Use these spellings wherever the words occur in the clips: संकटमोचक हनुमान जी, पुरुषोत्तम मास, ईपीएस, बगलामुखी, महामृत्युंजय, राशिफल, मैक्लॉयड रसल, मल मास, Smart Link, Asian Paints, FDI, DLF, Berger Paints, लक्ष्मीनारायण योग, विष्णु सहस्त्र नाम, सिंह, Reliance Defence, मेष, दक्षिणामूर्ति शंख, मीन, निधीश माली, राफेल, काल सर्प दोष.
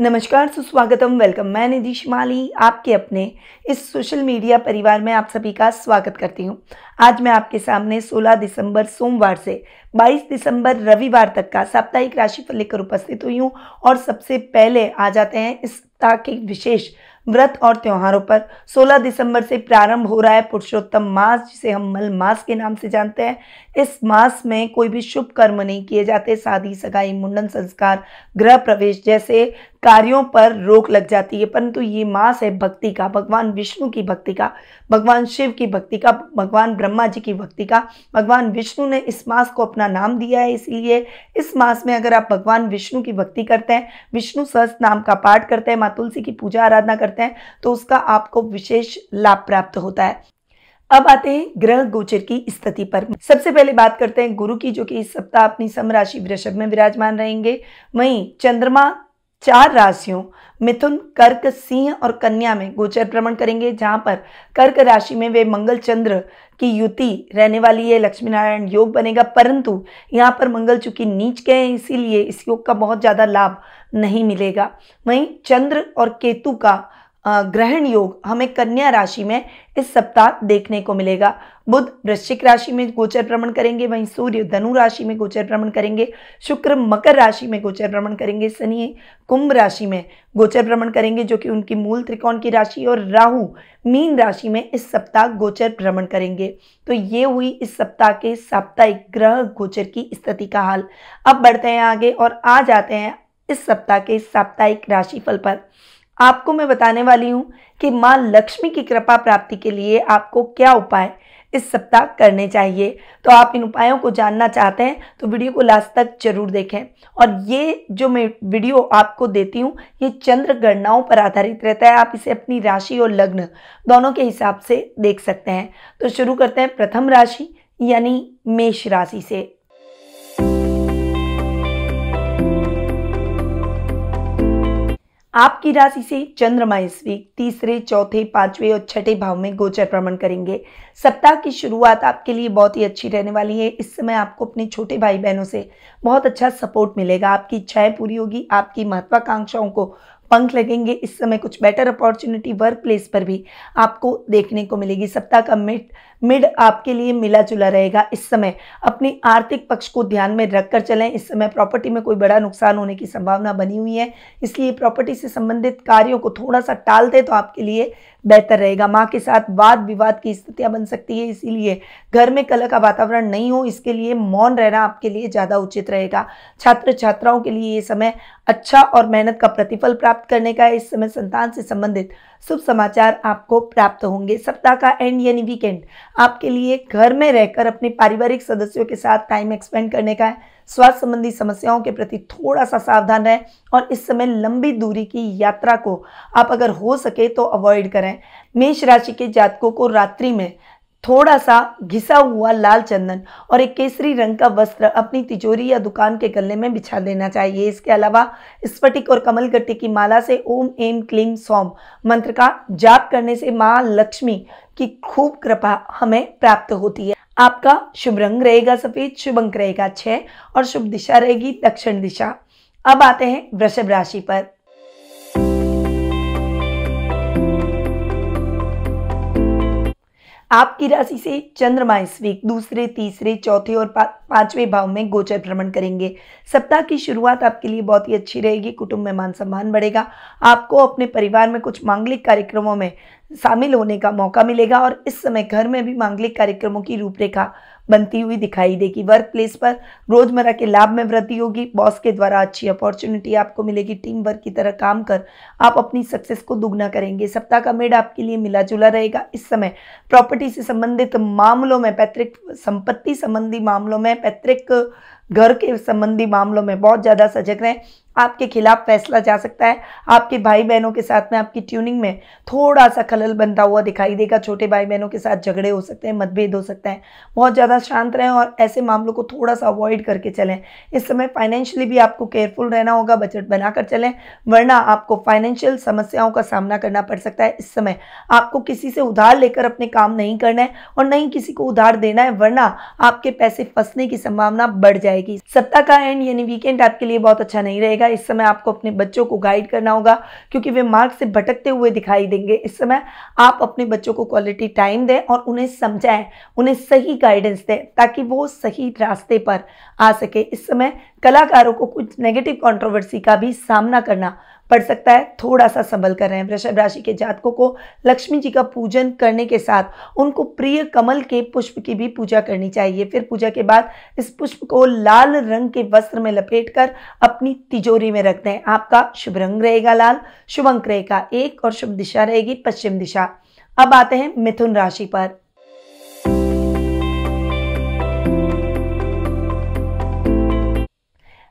नमस्कार, सुस्वागतम, वेलकम। मैं निधीश माली आपके अपने इस सोशल मीडिया परिवार में आप सभी का स्वागत करती हूं। आज मैं आपके सामने 16 दिसंबर सोमवार से 22 दिसंबर रविवार तक का साप्ताहिक राशिफल लेकर उपस्थित हुई हूं और सबसे पहले आ जाते हैं इस सप्ताह के विशेष व्रत और त्योहारों पर। 16 दिसंबर से प्रारंभ हो रहा है पुरुषोत्तम मास, जिसे हम मल मास के नाम से जानते हैं। इस मास में कोई भी शुभ कर्म नहीं किए जाते। शादी, सगाई, मुंडन, संस्कार, गृह प्रवेश जैसे कार्यों पर रोक लग जाती है, परंतु ये मास है भक्ति का, भगवान विष्णु की भक्ति का, भगवान शिव की भक्ति का, भगवान ब्रह्मा जी की भक्ति का। भगवान विष्णु ने इस मास को अपना नाम दिया है, इसलिए इस मास में अगर आप भगवान विष्णु की भक्ति करते हैं, विष्णु सहस्त्र नाम का पाठ करते हैं, माँ तुलसी की पूजा आराधना करते हैं, तो उसका आपको विशेष लाभ प्राप्त होता है। अब आते हैं ग्रह गोचर की स्थिति पर। सबसे पहले बात करते हैं गुरु की, जो कि इस सप्ताह अपनी समराशि वृषभ में विराजमान रहेंगे। वहीं चंद्रमा 4 राशियों मिथुन, कर्क, सिंह और कन्या में गोचर भ्रमण करेंगे, जहां पर कर्क राशि में वे मंगल चंद्र की युति रहने वाली है, लक्ष्मीनारायण योग बनेगा, परंतु यहां पर मंगल चूंकि नीच गए हैं, इसीलिए इस योग का बहुत ज़्यादा लाभ नहीं मिलेगा। वहीं चंद्र और केतु का ग्रहण योग हमें कन्या राशि में इस सप्ताह देखने को मिलेगा। बुध वृश्चिक राशि में गोचर भ्रमण करेंगे, वहीं सूर्य धनु राशि में गोचर भ्रमण करेंगे, शुक्र मकर राशि में गोचर भ्रमण करेंगे, शनि कुंभ राशि में गोचर भ्रमण करेंगे जो कि उनकी मूल त्रिकोण की राशि, और राहु मीन राशि में इस सप्ताह गोचर भ्रमण करेंगे। तो ये हुई इस सप्ताह के साप्ताहिक ग्रह गोचर की स्थिति का हाल। अब बढ़ते हैं आगे और आ जाते हैं इस सप्ताह के साप्ताहिक राशिफल पर। आपको मैं बताने वाली हूँ कि माँ लक्ष्मी की कृपा प्राप्ति के लिए आपको क्या उपाय इस सप्ताह करने चाहिए। तो आप इन उपायों को जानना चाहते हैं तो वीडियो को लास्ट तक जरूर देखें। और ये जो मैं वीडियो आपको देती हूँ ये चंद्र गणनाओं पर आधारित रहता है, आप इसे अपनी राशि और लग्न दोनों के हिसाब से देख सकते हैं। तो शुरू करते हैं प्रथम राशि यानी मेष राशि से। आपकी राशि से चंद्रमा इस वीक 3., 4., 5. और 6. भाव में गोचर भ्रमण करेंगे। सप्ताह की शुरुआत आपके लिए बहुत ही अच्छी रहने वाली है। इस समय आपको अपने छोटे भाई बहनों से बहुत अच्छा सपोर्ट मिलेगा, आपकी इच्छाएं पूरी होगी, आपकी महत्वाकांक्षाओं को पंख लगेंगे। इस समय कुछ बेटर अपॉर्चुनिटी वर्क प्लेस पर भी आपको देखने को मिलेगी। सप्ताह का मिड आपके लिए मिला जुला रहेगा। इस समय अपनी आर्थिक पक्ष को ध्यान में रखकर चलें। इस समय प्रॉपर्टी में कोई बड़ा नुकसान होने की संभावना बनी हुई है, इसलिए प्रॉपर्टी से संबंधित कार्यों को थोड़ा सा टाल दें तो आपके लिए बेहतर रहेगा। माँ के साथ वाद विवाद की स्थितियाँ बन सकती है, इसीलिए घर में कलह का वातावरण नहीं हो, इसके लिए मौन रहना आपके लिए ज़्यादा उचित रहेगा। छात्र छात्राओं के लिए ये समय अच्छा और मेहनत का प्रतिफल प्राप्त करने का है। इस समय संतान से संबंधित शुभ समाचार आपको प्राप्त होंगे। सप्ताह का एंड यानी वीकेंड आपके लिए घर में रहकर अपने पारिवारिक सदस्यों के साथ टाइम एक्सपेंड करने का है। स्वास्थ्य संबंधी समस्याओं के प्रति थोड़ा सा सावधान रहें और इस समय लंबी दूरी की यात्रा को आप अगर हो सके तो अवॉइड करें। मेष राशि के जातकों को रात्रि में थोड़ा सा घिसा हुआ लाल चंदन और एक केसरी रंग का वस्त्र अपनी तिजोरी या दुकान के गले में बिछा देना चाहिए। इसके अलावा स्फटिक और कमल गट्टे की माला से ओम एम क्लीम सौम मंत्र का जाप करने से माँ लक्ष्मी की खूब कृपा हमें प्राप्त होती है। आपका शुभ रंग रहेगा सफेद, शुभ अंक रहेगा 6 और शुभ दिशा रहेगी दक्षिण दिशा। अब आते हैं वृषभ राशि पर। आपकी राशि से चंद्रमा इस वीक 2., 3., 4. और 5. भाव में गोचर भ्रमण करेंगे। सप्ताह की शुरुआत आपके लिए बहुत ही अच्छी रहेगी। कुटुंब में मान सम्मान बढ़ेगा, आपको अपने परिवार में कुछ मांगलिक कार्यक्रमों में शामिल होने का मौका मिलेगा और इस समय घर में भी मांगलिक कार्यक्रमों की रूपरेखा बनती हुई दिखाई देगी। वर्क प्लेस पर रोजमर्रा के लाभ में वृद्धि होगी, बॉस के द्वारा अच्छी अपॉर्चुनिटी आपको मिलेगी। टीम वर्क की तरह काम कर आप अपनी सक्सेस को दुगना करेंगे। सप्ताह का मिड आपके लिए मिला जुला रहेगा। इस समय प्रॉपर्टी से संबंधित मामलों में, पैतृक संपत्ति संबंधी मामलों में, पैतृक घर के संबंधी मामलों में बहुत ज़्यादा सजग रहें। आपके खिलाफ फैसला जा सकता है। आपके भाई बहनों के साथ में आपकी ट्यूनिंग में थोड़ा सा खलल बनता हुआ दिखाई देगा। छोटे भाई बहनों के साथ झगड़े हो सकते हैं, मतभेद हो सकते हैं। बहुत ज़्यादा शांत रहें और ऐसे मामलों को थोड़ा सा अवॉइड करके चलें। इस समय फाइनेंशियली भी आपको केयरफुल रहना होगा, बजट बनाकर चलें, वरना आपको फाइनेंशियल समस्याओं का सामना करना पड़ सकता है। इस समय आपको किसी से उधार लेकर अपने काम नहीं करना है और न ही किसी को उधार देना है, वरना आपके पैसे फंसने की संभावना बढ़ जाएगी। सप्ताह का एंड यानी वीकेंड आपके लिए बहुत अच्छा नहीं रहेगा। रहेगा। इस समय आपको अपने बच्चों को गाइड करना होगा क्योंकि वे मार्ग से भटकते हुए दिखाई देंगे। इस समय आप अपने बच्चों को क्वालिटी टाइम दें और उन्हें समझाएं, उन्हें सही गाइडेंस दें ताकि वो सही रास्ते पर आ सके। इस समय कलाकारों को कुछ नेगेटिव कंट्रोवर्सी का भी सामना करना पड़ सकता है, थोड़ा सा संभल कर रहे हैं। वृषभ राशि के जातकों को लक्ष्मी जी का पूजन करने के साथ उनको प्रिय कमल के पुष्प की भी पूजा करनी चाहिए। फिर पूजा के बाद इस पुष्प को लाल रंग के वस्त्र में लपेटकर अपनी तिजोरी में रख दें। आपका शुभ रंग रहेगा लाल, शुभ अंक रहेगा 1 और शुभ दिशा रहेगी पश्चिम दिशा। अब आते हैं मिथुन राशि पर।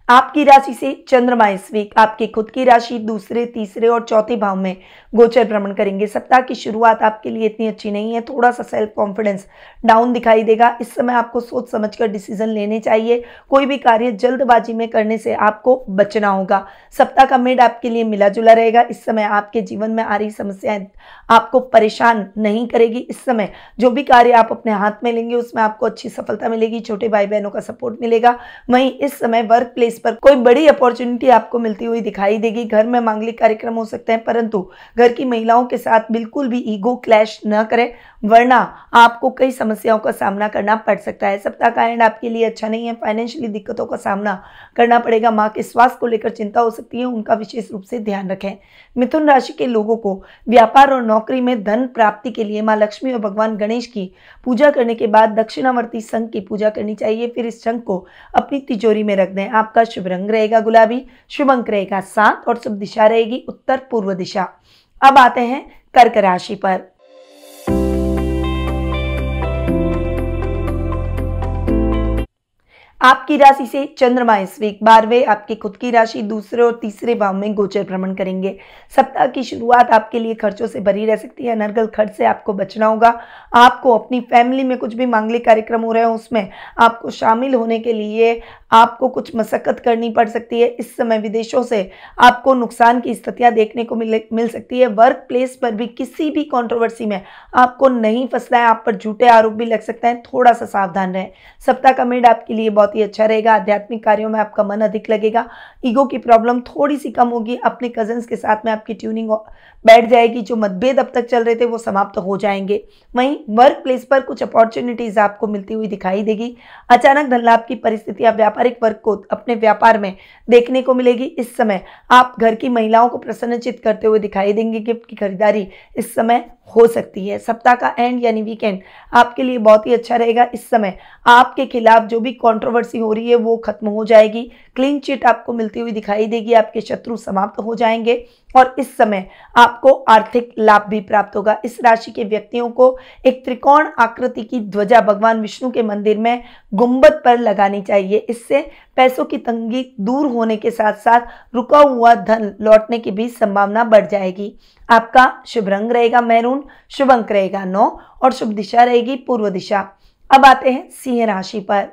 आपकी राशि से चंद्रमा इस वीक आपकी खुद की राशि दूसरे, तीसरे और चौथे भाव में गोचर भ्रमण करेंगे। सप्ताह की शुरुआत आपके लिए इतनी अच्छी नहीं है, थोड़ा सा सेल्फ कॉन्फिडेंस डाउन दिखाई देगा। इस समय आपको सोच समझकर डिसीजन लेने चाहिए। कोई भी कार्य जल्दबाजी में करने से आपको बचना होगा। सप्ताह का मिड आपके लिए मिला जुला रहेगा। इस समय आपके जीवन में आ रही समस्याएं आपको परेशान नहीं करेगी। इस समय जो भी कार्य आप अपने हाथ में लेंगे उसमें आपको अच्छी सफलता मिलेगी। छोटे भाई बहनों का सपोर्ट मिलेगा। वहीं इस समय वर्क प्लेस पर कोई बड़ी अपॉर्चुनिटी आपको मिलती हुई दिखाई देगी। घर में मांगलिक कार्यक्रम हो सकते हैं, परंतु घर की महिलाओं के साथ बिल्कुल भी ईगो क्लैश न करें वरना आपको कई समस्याओं का सामना करना पड़ सकता है। सप्ताह का एंड आपके लिए अच्छा नहीं है, फाइनेंशियली दिक्कतों का सामना करना पड़ेगा। मां के स्वास्थ्य को लेकर चिंता हो सकती है, उनका विशेष रूप से ध्यान रखें। मिथुन राशि के लोगों को व्यापार और नौकरी में धन प्राप्ति के लिए मां लक्ष्मी और भगवान गणेश की पूजा करने के बाद दक्षिणामूर्ति शंख की पूजा करनी चाहिए। फिर इस शंख को अपनी तिजोरी में रख दें। आपका शुभ रंग रहेगा गुलाबी, शुभ अंक रहेगा 7 और शुभ दिशा रहेगी उत्तर पूर्व दिशा। अब आते हैं कर्क राशि पर। आपकी राशि से चंद्रमा इस वीक 12वें आपकी खुद की राशि दूसरे और तीसरे भाव में गोचर भ्रमण करेंगे। सप्ताह की शुरुआत आपके लिए खर्चों से भरी रह सकती है। अनर्गल खर्च से आपको बचना होगा। आपको अपनी फैमिली में कुछ भी मांगलिक कार्यक्रम हो रहे हो उसमें आपको शामिल होने के लिए आपको कुछ मशक्कत करनी पड़ सकती है। इस समय विदेशों से आपको नुकसान की स्थितियाँ देखने को मिल सकती है। वर्क प्लेस पर भी किसी भी कॉन्ट्रोवर्सी में आपको नहीं फंसना है। आप पर झूठे आरोप भी लग सकते हैं, थोड़ा सा सावधान रहें। सप्ताह का मिड आपके लिए बहुत ही अच्छा रहेगा। आध्यात्मिक कार्यों में आपका मन अधिक लगेगा। ईगो की प्रॉब्लम थोड़ी सी कम होगी। अपने कजन्स के साथ में आपकी ट्यूनिंग बैठ जाएगी। जो मतभेद अब तक चल रहे थे वो समाप्त हो जाएंगे। वहीं वर्क प्लेस पर कुछ अपॉर्चुनिटीज आपको मिलती हुई दिखाई देगी। अचानक धनलाभ की परिस्थितियां व्यापारिक वर्ग को अपने व्यापार में देखने को मिलेगी। इस समय आप घर की महिलाओं को प्रसन्नचित करते हुए दिखाई देंगे। गिफ्ट की खरीदारी इस समय हो सकती है। सप्ताह का एंड यानी वीकेंड आपके लिए बहुत ही अच्छा रहेगा। इस समय आपके खिलाफ जो भी कंट्रोवर्सी हो रही है वो खत्म हो जाएगी। क्लीन चिट आपको मिलती हुई दिखाई देगी। आपके शत्रु समाप्त हो जाएंगे और इस समय आपको आर्थिक लाभ भी प्राप्त होगा। इस राशि के व्यक्तियों को एक त्रिकोण आकृति की ध्वजा भगवान विष्णु के मंदिर में गुंबद पर लगानी चाहिए। इससे पैसों की तंगी दूर होने के साथ साथ रुका हुआ धन लौटने की भी संभावना बढ़ जाएगी। आपका शुभ रंग रहेगा मैरून, शुभ अंक रहेगा 9 और शुभ दिशा रहेगी पूर्व दिशा। अब आते हैं सिंह राशि पर।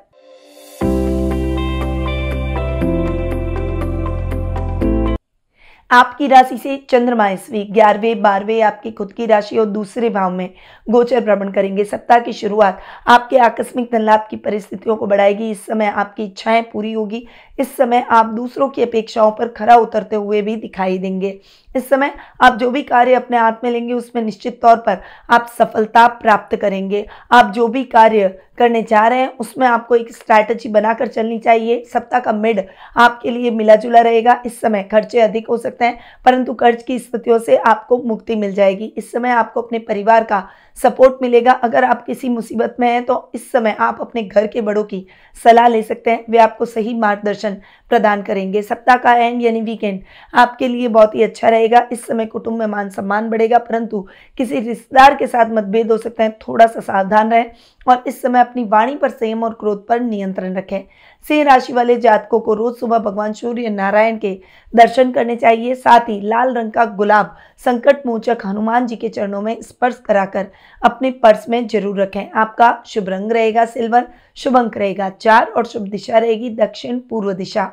आपकी राशि से चंद्रमा इस वीक 11वें 12वें आपकी खुद की राशि और दूसरे भाव में गोचर भ्रमण करेंगे। सप्ताह की शुरुआत आपके आकस्मिक धनलाभ की परिस्थितियों को बढ़ाएगी। इस समय आपकी इच्छाएं पूरी होगी। इस समय आप दूसरों की अपेक्षाओं पर खरा उतरते हुए भी दिखाई देंगे। इस समय आप जो भी कार्य अपने हाथ में लेंगे उसमें निश्चित तौर पर आप सफलता प्राप्त करेंगे। आप जो भी कार्य करने जा रहे हैं उसमें आपको एक स्ट्रैटेजी बनाकर चलनी चाहिए। सप्ताह का मिड आपके लिए मिला जुला रहेगा। इस समय खर्चे अधिक हो सकते हैं, परंतु कर्ज की स्थितियों से आपको मुक्ति मिल जाएगी। इस समय आपको अपने परिवार का सपोर्ट मिलेगा। अगर आप किसी मुसीबत में हैं तो इस समय आप अपने घर के बड़ों की सलाह ले सकते हैं, वे आपको सही मार्गदर्शन प्रदान करेंगे। सप्ताह का एंड यानी वीकेंड आपके लिए बहुत ही अच्छा रहेगा। इस समय कुटुंब में मान सम्मान बढ़ेगा, परंतु किसी रिश्तेदार के साथ मतभेद हो सकते हैं, थोड़ा सा सावधान रहें और इस समय अपनी वाणी पर संयम और क्रोध पर नियंत्रण रखें। सिंह राशि वाले जातकों को रोज सुबह भगवान सूर्य नारायण के दर्शन करने चाहिए। साथ ही लाल रंग का गुलाब संकटमोचक हनुमान जी के चरणों में स्पर्श कराकर अपने पर्स में जरूर रखें। आपका शुभ रंग रहेगा सिल्वर, शुभ अंक रहेगा 4 और शुभ दिशा रहेगी दक्षिण पूर्व दिशा।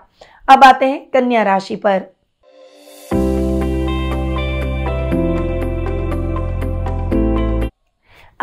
अब आते हैं कन्या राशि पर।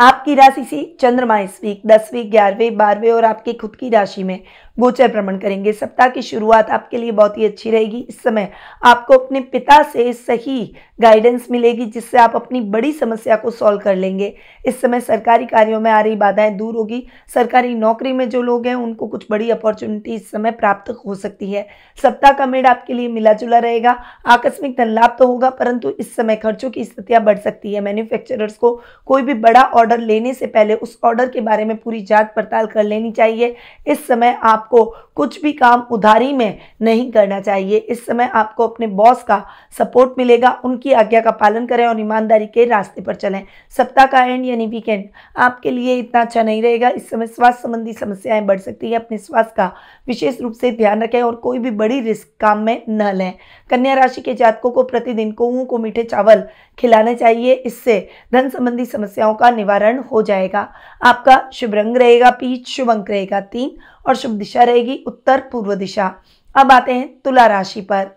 आपकी राशि से चंद्रमा इस वीक 10वें, 11वें, 12वें और आपके खुद की राशि में गोचर भ्रमण करेंगे। सप्ताह की शुरुआत आपके लिए बहुत ही अच्छी रहेगी। इस समय आपको अपने पिता से सही गाइडेंस मिलेगी, जिससे आप अपनी बड़ी समस्या को सॉल्व कर लेंगे। इस समय सरकारी कार्यों में आ रही बाधाएं दूर होगी। सरकारी नौकरी में जो लोग हैं उनको कुछ बड़ी अपॉर्चुनिटी इस समय प्राप्त हो सकती है। सप्ताह का मेड़ आपके लिए मिला जुला रहेगा। आकस्मिक धन लाभ तो होगा, परंतु इस समय खर्चों की स्थितियां बढ़ सकती है। मैन्युफैक्चरर्स को कोई भी बड़ा ऑर्डर लेने से पहले उस ऑर्डर के बारे में पूरी जांच पड़ताल कर लेनी चाहिए। इस समय आपको कुछ भी काम उधारी में नहीं करना चाहिए। इस समय आपको अपने बॉस का सपोर्ट मिलेगा। उनकी आज्ञा का पालन करें और ईमानदारी के रास्ते पर चलें। सप्ताह का एंड यानी वीकेंड आपके लिए इतना अच्छा नहीं रहेगा। इस समय स्वास्थ्य संबंधी समस्याएं बढ़ सकती है। अपने स्वास्थ्य का विशेष रूप से ध्यान रखें और कोई भी बड़ी रिस्क काम में न लें। कन्या राशि के जातकों को प्रतिदिन कौओं को मीठे चावल खिलाने चाहिए। इससे धन संबंधी समस्याओं का निवारण हो जाएगा। आपका शुभ रंग रहेगा पीच, शुभ अंक रहेगा 3 और शुभ दिशा रहेगी उत्तर पूर्व दिशा। अब आते हैं तुला राशि पर।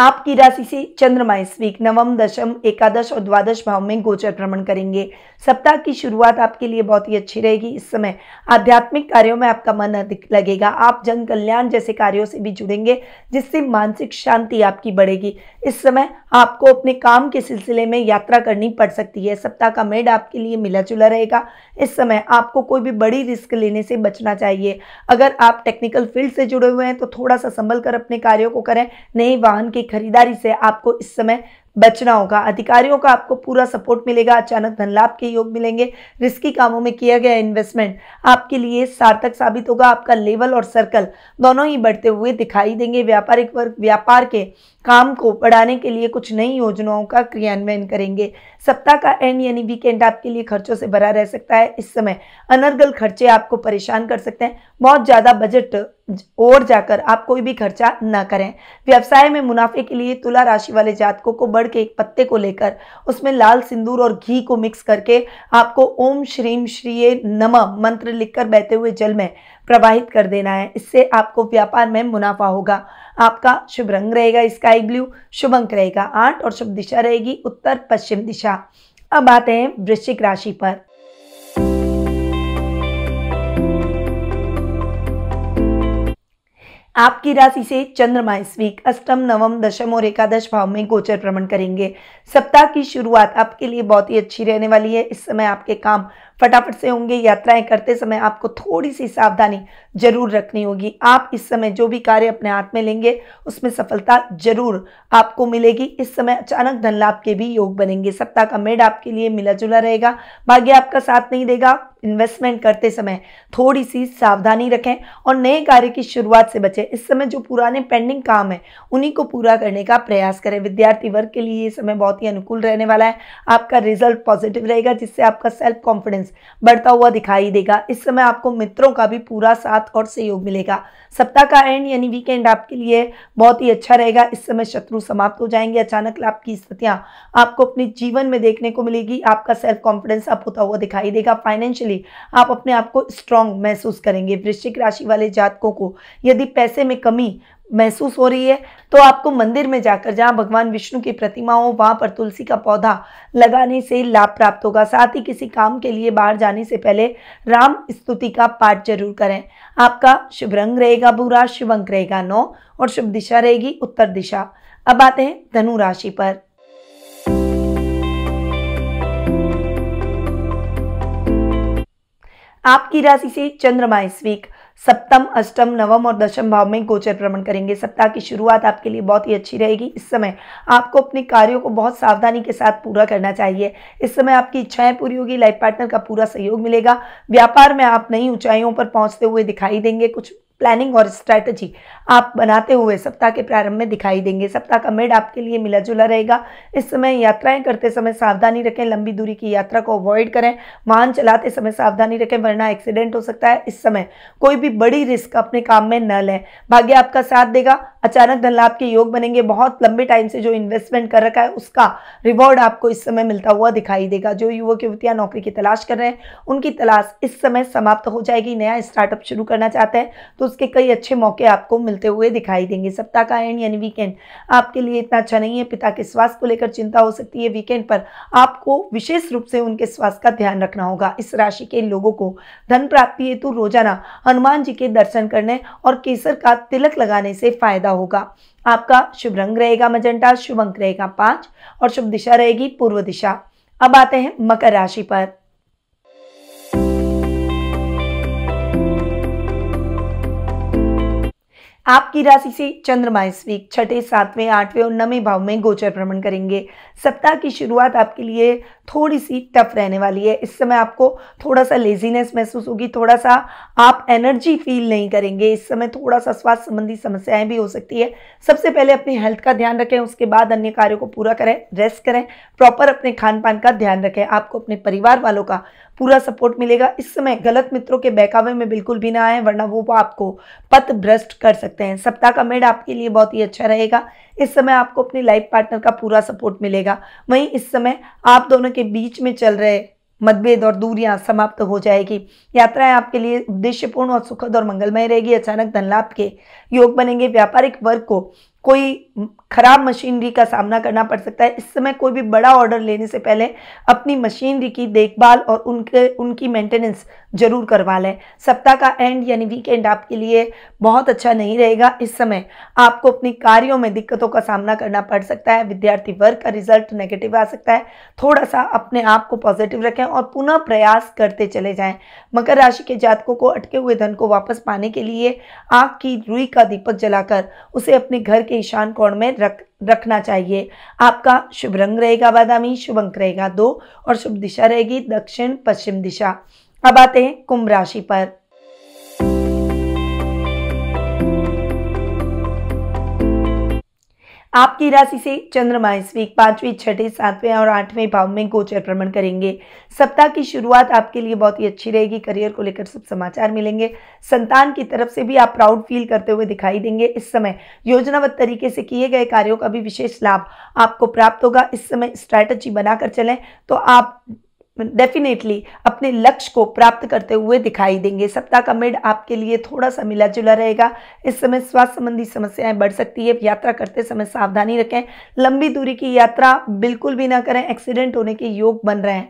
आपकी राशि से चंद्रमा इस वीक नवम, दशम, एकादश और द्वादश भाव में गोचर भ्रमण करेंगे। सप्ताह की शुरुआत आपके लिए बहुत ही अच्छी रहेगी। इस समय आध्यात्मिक कार्यों में आपका मन अधिक लगेगा। आप जन कल्याण जैसे कार्यों से भी जुड़ेंगे, जिससे मानसिक शांति आपकी बढ़ेगी। इस समय आपको अपने काम के सिलसिले में यात्रा करनी पड़ सकती है। सप्ताह का मेड आपके लिए मिला जुला रहेगा। इस समय आपको कोई भी बड़ी रिस्क लेने से बचना चाहिए। अगर आप टेक्निकल फील्ड से जुड़े हुए हैं तो थोड़ा सा संभल कर अपने कार्यों को करें। नए वाहन की खरीदारी से आपको इस समय बचना होगा। अधिकारियों का आपको पूरा सपोर्ट मिलेगा। अचानक धन लाभ के योग मिलेंगे। रिस्की कामों में किया गया इन्वेस्टमेंट आपके लिए सार्थक साबित होगा। आपका लेवल और सर्कल दोनों ही बढ़ते हुए दिखाई देंगे। व्यापारिक वर्ग व्यापार के काम को बढ़ाने के लिए कुछ नई योजनाओं का क्रियान्वयन करेंगे। सप्ताह का एंड यानी वीकेंड आपके लिए खर्चों से भरा रह सकता है। इस समय अनर्गल खर्चे आपको परेशान कर सकते हैं। बहुत ज़्यादा बजट और जाकर आप कोई भी खर्चा ना करें। व्यवसाय में मुनाफे के लिए तुला राशि वाले जातकों को बढ़ के एक पत्ते को लेकर उसमें लाल सिंदूर और घी को मिक्स करके आपको ओम श्रीम श्रीये नमः मंत्र लिखकर बहते हुए जल में प्रवाहित कर देना है। इससे आपको व्यापार में मुनाफा होगा। आपका शुभ रंग रहेगा स्काई ब्लू, शुभ अंक रहेगा 8 और शुभ दिशा रहेगी उत्तर पश्चिम दिशा। अब आते हैं वृश्चिक राशि पर। आपकी राशि से चंद्रमा इस वीक अष्टम, नवम, दशम और एकादश भाव में गोचर भ्रमण करेंगे। सप्ताह की शुरुआत आपके लिए बहुत ही अच्छी रहने वाली है। इस समय आपके काम फटाफट से होंगे। यात्राएं करते समय आपको थोड़ी सी सावधानी जरूर रखनी होगी। आप इस समय जो भी कार्य अपने हाथ में लेंगे उसमें सफलता जरूर आपको मिलेगी। इस समय अचानक धन लाभ के भी योग बनेंगे। सप्ताह का मेड आपके लिए मिला जुला रहेगा। भाग्य आपका साथ नहीं देगा। इन्वेस्टमेंट करते समय थोड़ी सी सावधानी रखें और नए कार्य की शुरुआत से बचें। इस समय जो पुराने पेंडिंग काम है उन्हीं को पूरा करने का प्रयास करें। विद्यार्थी वर्ग के लिए ये समय बहुत ही अनुकूल रहने वाला है। आपका रिजल्ट पॉजिटिव रहेगा, जिससे आपका सेल्फ कॉन्फिडेंस बढ़ता हुआ दिखाई देगा। इस समय आपको मित्रों का भी पूरा साथ और सहयोग मिलेगा। सप्ताह का एंड यानी वीकेंड आपके लिए बहुत ही अच्छा रहेगा। इस समय शत्रु समाप्त हो जाएंगे। अचानक लाभ की स्थितियां आपको अपने जीवन में देखने को मिलेगी। आपका सेल्फ कॉन्फिडेंस अप होता हुआ दिखाई देगा। फाइनेंशियली आप अपने आप को स्ट्रांग महसूस करेंगे। वृश्चिक राशि वाले जातकों को यदि पैसे में कमी महसूस हो रही है तो आपको मंदिर में जाकर जहां भगवान विष्णु की प्रतिमा हो वहां पर तुलसी का पौधा लगाने से लाभ प्राप्त होगा। साथ ही किसी काम के लिए बाहर जाने से पहले राम स्तुति का पाठ जरूर करें। आपका शुभ रंग रहेगा भूरा, शुभ अंक रहेगा 9 और शुभ दिशा रहेगी उत्तर दिशा। अब आते हैं धनु राशि पर। आपकी राशि से चंद्रमा इस वीक सप्तम, अष्टम, नवम और दशम भाव में गोचर भ्रमण करेंगे। सप्ताह की शुरुआत आपके लिए बहुत ही अच्छी रहेगी। इस समय आपको अपने कार्यों को बहुत सावधानी के साथ पूरा करना चाहिए। इस समय आपकी इच्छाएं पूरी होगी। लाइफ पार्टनर का पूरा सहयोग मिलेगा। व्यापार में आप नई ऊंचाइयों पर पहुंचते हुए दिखाई देंगे। कुछ प्लानिंग और स्ट्रैटेजी आप बनाते हुए सप्ताह के प्रारंभ में दिखाई देंगे। सप्ताह का मेड आपके लिए मिला जुला रहेगा। इस समय यात्राएं करते समय सावधानी रखें। लंबी दूरी की यात्रा को अवॉइड करें। वाहन चलाते समय सावधानी रखें, वरना एक्सीडेंट हो सकता है। इस समय कोई भी बड़ी रिस्क अपने काम में न लें। भाग्य आपका साथ देगा। अचानक धन लाभ के योग बनेंगे। बहुत लंबे टाइम से जो इन्वेस्टमेंट कर रखा है उसका रिवॉर्ड आपको इस समय मिलता हुआ दिखाई देगा। जो युवक युवतियां नौकरी की तलाश कर रहे हैं उनकी तलाश इस समय समाप्त हो जाएगी। नया स्टार्टअप शुरू करना चाहते हैं तो उसके कई अच्छे मौके आपको मिलते हुए दिखाई देंगे। सप्ताह का एंड यानी वीकेंड आपके लिए इतना अच्छा नहीं है। पिता के स्वास्थ्य को लेकर चिंता हो सकती है। वीकेंड पर आपको विशेष रूप से उनके स्वास्थ्य का ध्यान रखना होगा। इस राशि के लोगों को धन प्राप्ति हेतु रोजाना हनुमान जी के दर्शन करने और केसर का तिलक लगाने से फायदा होगा। आपका शुभ रंग रहेगा मजेंटा, शुभ अंक रहेगा 5 और शुभ दिशा रहेगी पूर्व दिशा। अब आते हैं मकर राशि पर। आपकी राशि से चंद्रमा इस वीक 6, 7, 8 और 9 भाव में गोचर भ्रमण करेंगे। सप्ताह की शुरुआत आपके लिए थोड़ी सी टफ रहने वाली है। इस समय आपको थोड़ा सा लेजीनेस महसूस होगी, थोड़ा सा आप एनर्जी फील नहीं करेंगे। इस समय थोड़ा सा स्वास्थ्य संबंधी समस्याएं भी हो सकती है। सबसे पहले अपनी हेल्थ का ध्यान रखें, उसके बाद अन्य कार्यों को पूरा करें, रेस्ट करें, प्रॉपर अपने खान पान का ध्यान रखें। आपको अपने परिवार वालों का पूरा सपोर्ट मिलेगा। इस समय गलत मित्रों के बहकावे में बिल्कुल भी ना आए वरना वो आपको पथ भ्रष्ट कर सकते हैं। सप्ताह का मेड आपके लिए बहुत ही अच्छा रहेगा। इस समय आपको अपने लाइफ पार्टनर का पूरा सपोर्ट मिलेगा। वहीं इस समय आप दोनों के बीच में चल रहे मतभेद और दूरियां समाप्त हो जाएगी। यात्राएं आपके लिए उद्देश्यपूर्ण और सुखद और मंगलमय रहेगी। अचानक धन लाभ के योग बनेंगे। व्यापारिक वर्ग को कोई खराब मशीनरी का सामना करना पड़ सकता है। इस समय कोई भी बड़ा ऑर्डर लेने से पहले अपनी मशीनरी की देखभाल और उनकी मेंटेनेंस जरूर करवा लें। सप्ताह का एंड यानी वीकेंड आपके लिए बहुत अच्छा नहीं रहेगा। इस समय आपको अपने कार्यों में दिक्कतों का सामना करना पड़ सकता है। विद्यार्थी वर्ग का रिजल्ट नेगेटिव आ सकता है। थोड़ा सा अपने आप को पॉजिटिव रखें और पुनः प्रयास करते चले जाएं। मकर राशि के जातकों को अटके हुए धन को वापस पाने के लिए आग की रुई का दीपक जलाकर उसे अपने घर के ईशान कोण में रखना चाहिए। आपका शुभ रंग रहेगा बादामी, शुभ अंक रहेगा 2 और शुभ दिशा रहेगी दक्षिण पश्चिम दिशा। अब आते हैं कुंभ राशि पर। आपकी राशि से चंद्रमा इस वीक 5, 6, 7 और 8 भाव में गोचर भ्रमण करेंगे। सप्ताह की शुरुआत आपके लिए बहुत ही अच्छी रहेगी। करियर को लेकर शुभ समाचार मिलेंगे। संतान की तरफ से भी आप प्राउड फील करते हुए दिखाई देंगे। इस समय योजनाबद्ध तरीके से किए गए कार्यों का भी विशेष लाभ आपको प्राप्त होगा। इस समय स्ट्रैटेजी बनाकर चलें तो आप डेफिनेटली अपने लक्ष्य को प्राप्त करते हुए दिखाई देंगे। सप्ताह का मिड आपके लिए थोड़ा सा मिला जुला रहेगा। इस समय स्वास्थ्य संबंधी समस्याएं बढ़ सकती है। यात्रा करते समय सावधानी रखें। लंबी दूरी की यात्रा बिल्कुल भी ना करें, एक्सीडेंट होने के योग बन रहे हैं।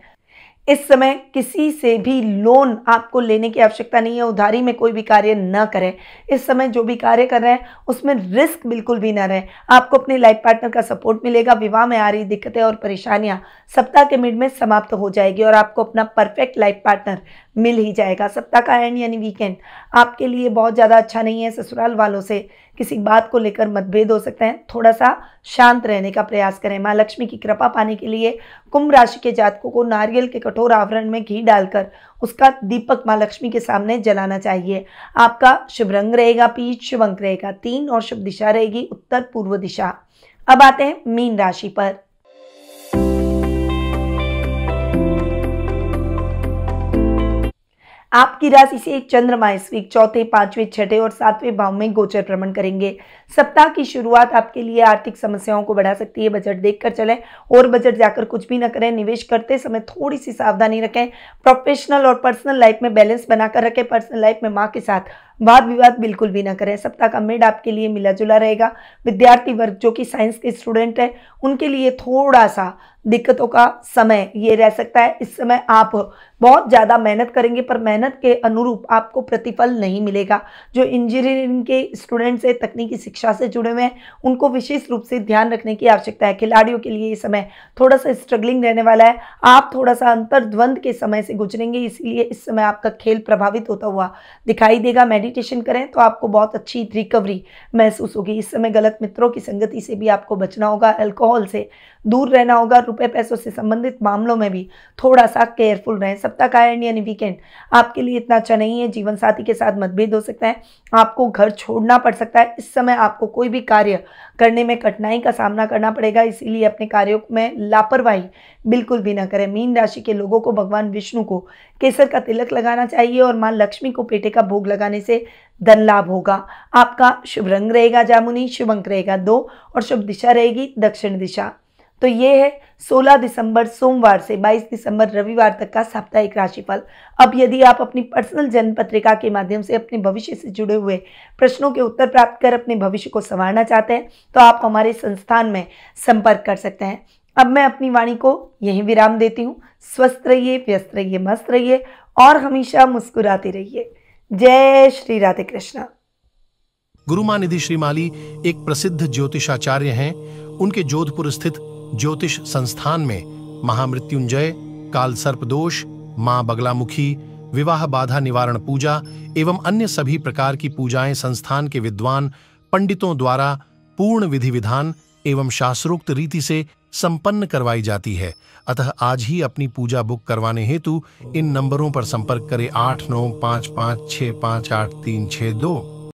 इस समय किसी से भी लोन आपको लेने की आवश्यकता नहीं है। उधारी में कोई भी कार्य न करें। इस समय जो भी कार्य कर रहे हैं उसमें रिस्क बिल्कुल भी ना रहे। आपको अपने लाइफ पार्टनर का सपोर्ट मिलेगा। विवाह में आ रही दिक्कतें और परेशानियां सप्ताह के मिड में समाप्त हो जाएगी और आपको अपना परफेक्ट लाइफ पार्टनर मिल ही जाएगा। सप्ताह का एंड यानी वीकेंड आपके लिए बहुत ज़्यादा अच्छा नहीं है। ससुराल वालों से किसी बात को लेकर मतभेद हो सकते हैं। थोड़ा सा शांत रहने का प्रयास करें। माँ लक्ष्मी की कृपा पाने के लिए कुंभ राशि के जातकों को नारियल के कठोर आवरण में घी डालकर उसका दीपक माँ लक्ष्मी के सामने जलाना चाहिए। आपका शुभ रंग रहेगा पीच, शुभ अंक रहेगा 3 और शुभ दिशा रहेगी उत्तर पूर्व दिशा। अब आते हैं मीन राशि पर। आपकी राशि से चंद्रमा इस वीक 4, 5, 6 और 7 भाव में गोचर भ्रमण करेंगे। सप्ताह की शुरुआत आपके लिए आर्थिक समस्याओं को बढ़ा सकती है। बजट देखकर चलें और बजट जाकर कुछ भी न करें। निवेश करते समय थोड़ी सी सावधानी रखें। प्रोफेशनल और पर्सनल लाइफ में बैलेंस बनाकर रखें। पर्सनल लाइफ में माँ के साथ वाद विवाद बिल्कुल भी ना करें। सप्ताह का मिड आपके लिए मिला जुला रहेगा। विद्यार्थी वर्ग जो कि साइंस के स्टूडेंट हैं उनके लिए थोड़ा सा दिक्कतों का समय ये रह सकता है। इस समय आप बहुत ज़्यादा मेहनत करेंगे पर मेहनत के अनुरूप आपको प्रतिफल नहीं मिलेगा। जो इंजीनियरिंग के स्टूडेंट्स हैं, तकनीकी शिक्षा से जुड़े हुए हैं, उनको विशेष रूप से ध्यान रखने की आवश्यकता है। खिलाड़ियों के लिए ये समय थोड़ा सा स्ट्रगलिंग रहने वाला है। आप थोड़ा सा अंतर्द्वंद के समय से गुजरेंगे, इसलिए इस समय आपका खेल प्रभावित होता हुआ दिखाई देगा। मेडिटेशन करें तो आपको बहुत अच्छी रिकवरी महसूस होगी। इस समय गलत मित्रों की संगति से भी आपको बचना होगा। अल्कोहल से दूर रहना होगा। रुपए पैसों से संबंधित मामलों में भी थोड़ा सा केयरफुल रहें। सप्ताह का एंड यानी वीकेंड आपके लिए इतना अच्छा नहीं है। जीवन साथी के साथ मतभेद हो सकता है। आपको घर छोड़ना पड़ सकता है। इस समय आपको कोई भी कार्य करने में कठिनाई का सामना करना पड़ेगा, इसीलिए अपने कार्यों में लापरवाही बिल्कुल भी ना करें। मीन राशि के लोगों को भगवान विष्णु को केसर का तिलक लगाना चाहिए और मां लक्ष्मी को पेठे का भोग लगाने से धन लाभ होगा। आपका शुभ रंग रहेगा जामुनी, शुभ अंक रहेगा 2 और शुभ दिशा रहेगी दक्षिण दिशा। तो ये है 16 दिसंबर सोमवार से 22 दिसंबर रविवार तक का साप्ताहिक राशिफल। अब यदि आप अपनी पर्सनल जन्म पत्रिका के माध्यम से अपने भविष्य से जुड़े हुए प्रश्नों के उत्तर प्राप्त कर अपने भविष्य को संवारना चाहते हैं तो आप हमारे संस्थान में संपर्क कर सकते हैं। अब मैं अपनी वाणी को यहीं विराम देती हूँ। स्वस्थ रहिए, व्यस्त रहिए, मस्त रहिए और हमेशा मुस्कुराते रहिए। जय श्री राधे कृष्ण। गुरु मां निधीश माली एक प्रसिद्ध ज्योतिषाचार्य हैं। उनके जोधपुर स्थित ज्योतिष संस्थान में महामृत्युंजय, काल सर्प दोष, मां बगलामुखी, विवाह बाधा निवारण पूजा एवं अन्य सभी प्रकार की पूजाएं संस्थान के विद्वान पंडितों द्वारा पूर्ण विधि विधान एवं शास्त्रोक्त रीति से संपन्न करवाई जाती है। अतः आज ही अपनी पूजा बुक करवाने हेतु इन नंबरों पर संपर्क करें 8955658362।